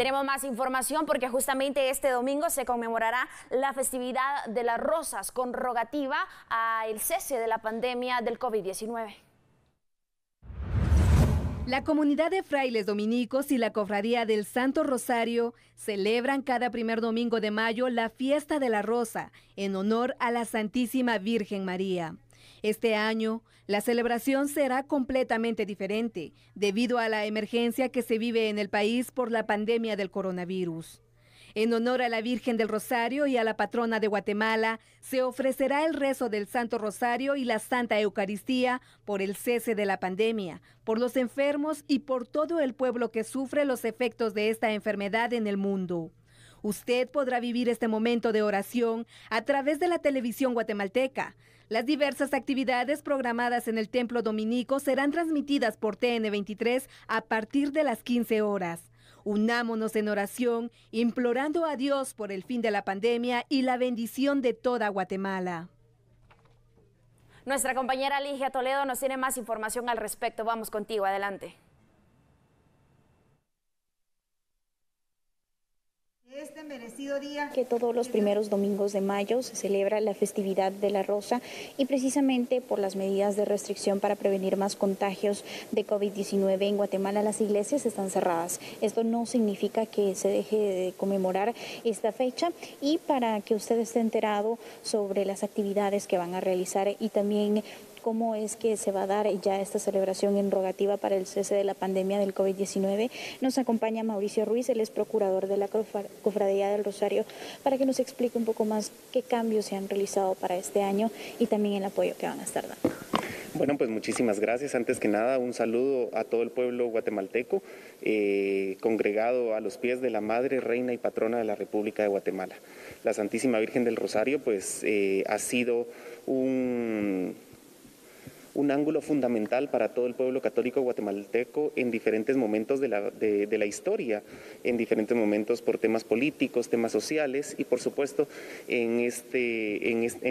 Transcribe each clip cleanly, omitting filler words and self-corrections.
Tenemos más información porque justamente este domingo se conmemorará la festividad de las Rosas con rogativa al cese de la pandemia del COVID-19. La comunidad de frailes dominicos y la Cofradía del Santo Rosario celebran cada primer domingo de mayo la fiesta de la Rosa en honor a la Santísima Virgen María. Este año, la celebración será completamente diferente debido a la emergencia que se vive en el país por la pandemia del coronavirus. En honor a la Virgen del Rosario y a la Patrona de Guatemala, se ofrecerá el rezo del Santo Rosario y la Santa Eucaristía por el cese de la pandemia, por los enfermos y por todo el pueblo que sufre los efectos de esta enfermedad en el mundo. Usted podrá vivir este momento de oración a través de la televisión guatemalteca. Las diversas actividades programadas en el Templo Dominico serán transmitidas por TN23 a partir de las 15 horas. Unámonos en oración, implorando a Dios por el fin de la pandemia y la bendición de toda Guatemala. Nuestra compañera Ligia Toledo nos tiene más información al respecto. Vamos contigo, adelante. Este merecido día. Que todos los primeros domingos de mayo se celebra la festividad de la Rosa y precisamente por las medidas de restricción para prevenir más contagios de COVID-19 en Guatemala las iglesias están cerradas. Esto no significa que se deje de conmemorar esta fecha y para que usted esté enterado sobre las actividades que van a realizar y también cómo es que se va a dar ya esta celebración en rogativa para el cese de la pandemia del COVID-19. Nos acompaña Mauricio Ruiz, él es procurador de la Cofradía del Rosario, para que nos explique un poco más qué cambios se han realizado para este año y también el apoyo que van a estar dando. Bueno, pues muchísimas gracias. Antes que nada, un saludo a todo el pueblo guatemalteco congregado a los pies de la Madre, Reina y Patrona de la República de Guatemala. La Santísima Virgen del Rosario pues ha sido un ángulo fundamental para todo el pueblo católico guatemalteco en diferentes momentos de la historia, en diferentes momentos por temas políticos, temas sociales y por supuesto en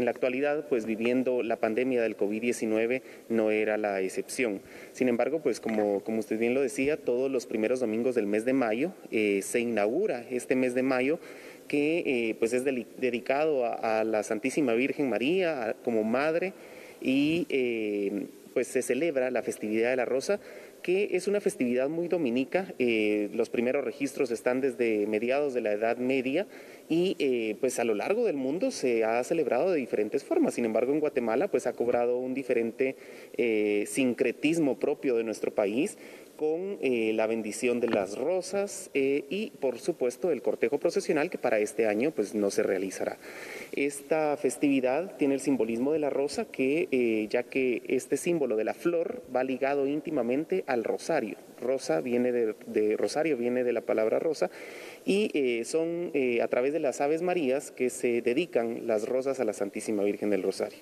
la actualidad, pues viviendo la pandemia del COVID-19 no era la excepción. Sin embargo, pues como usted bien lo decía, todos los primeros domingos del mes de mayo se inaugura este mes de mayo que pues es dedicado a la Santísima Virgen María como madre y pues se celebra la festividad de la Rosa, que es una festividad muy dominica. Los primeros registros están desde mediados de la Edad Media y pues a lo largo del mundo se ha celebrado de diferentes formas. Sin embargo, en Guatemala pues ha cobrado un diferente sincretismo propio de nuestro país, con la bendición de las rosas y por supuesto el cortejo procesional que para este año pues no se realizará. Esta festividad tiene el simbolismo de la rosa que ya que este símbolo de la flor va ligado íntimamente al rosario. Rosa viene de rosario, viene de la palabra rosa y son a través de las Aves Marías que se dedican las rosas a la Santísima Virgen del Rosario.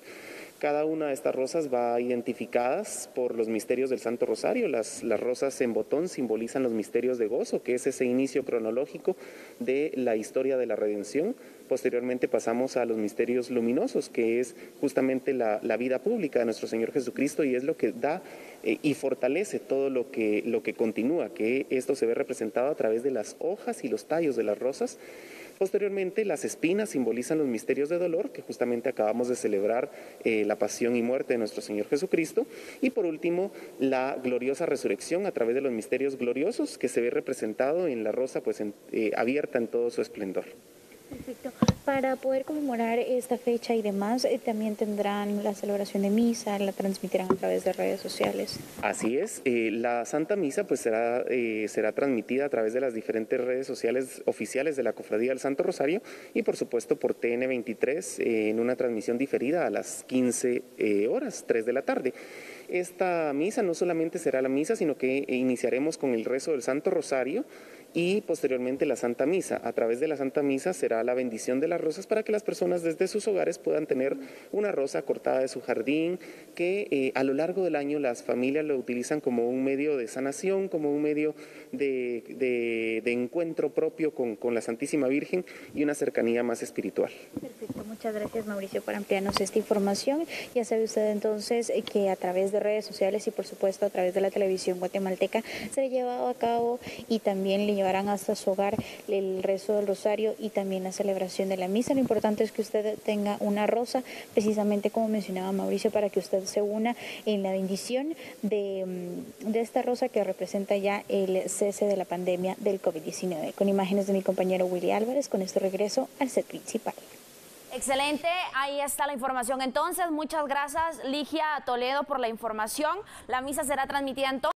Cada una de estas rosas va identificadas por los misterios del Santo Rosario. Las rosas en botón simbolizan los misterios de gozo, que es ese inicio cronológico de la historia de la redención. Posteriormente pasamos a los misterios luminosos, que es justamente la vida pública de nuestro Señor Jesucristo y es lo que da y fortalece todo lo que continúa, que esto se ve representado a través de las hojas y los tallos de las rosas. Posteriormente, las espinas simbolizan los misterios de dolor, que justamente acabamos de celebrar la pasión y muerte de nuestro Señor Jesucristo. Y por último, la gloriosa resurrección a través de los misterios gloriosos, que se ve representado en la rosa pues, abierta en todo su esplendor. Perfecto. Para poder conmemorar esta fecha y demás, también tendrán la celebración de misa, la transmitirán a través de redes sociales. Así es, la Santa Misa pues será transmitida a través de las diferentes redes sociales oficiales de la Cofradía del Santo Rosario y por supuesto por TN23 en una transmisión diferida a las 15 horas, 3 de la tarde. Esta misa no solamente será la misa, sino que iniciaremos con el rezo del Santo Rosario y posteriormente la Santa Misa. A través de la Santa Misa será la bendición de las rosas para que las personas desde sus hogares puedan tener una rosa cortada de su jardín, que a lo largo del año las familias lo utilizan como un medio de sanación, como un medio de encuentro propio con la Santísima Virgen y una cercanía más espiritual. Perfecto, muchas gracias Mauricio por ampliarnos esta información. Ya sabe usted entonces que a través de redes sociales y por supuesto a través de la televisión guatemalteca se ha llevado a cabo y también le lleva llegarán hasta su hogar el rezo del rosario y también la celebración de la misa. Lo importante es que usted tenga una rosa, precisamente como mencionaba Mauricio, para que usted se una en la bendición de esta rosa que representa ya el cese de la pandemia del COVID-19. Con imágenes de mi compañero Willy Álvarez, con esto regreso al set principal. Excelente, ahí está la información entonces. Muchas gracias, Ligia Toledo, por la información. La misa será transmitida entonces.